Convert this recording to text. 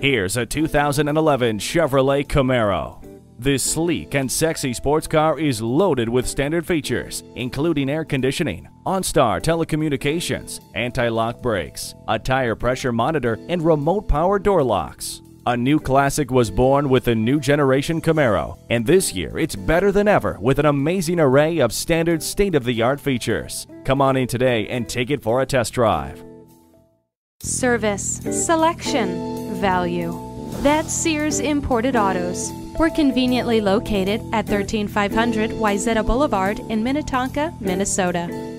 Here's a 2011 Chevrolet Camaro. This sleek and sexy sports car is loaded with standard features, including air conditioning, OnStar telecommunications, anti-lock brakes, a tire pressure monitor, and remote power door locks. A new classic was born with the new generation Camaro, and this year it's better than ever with an amazing array of standard state-of-the-art features. Come on in today and take it for a test drive. Service, selection, value. That's Sears Imported Autos. We're conveniently located at 13500 Wayzata Boulevard in Minnetonka, Minnesota.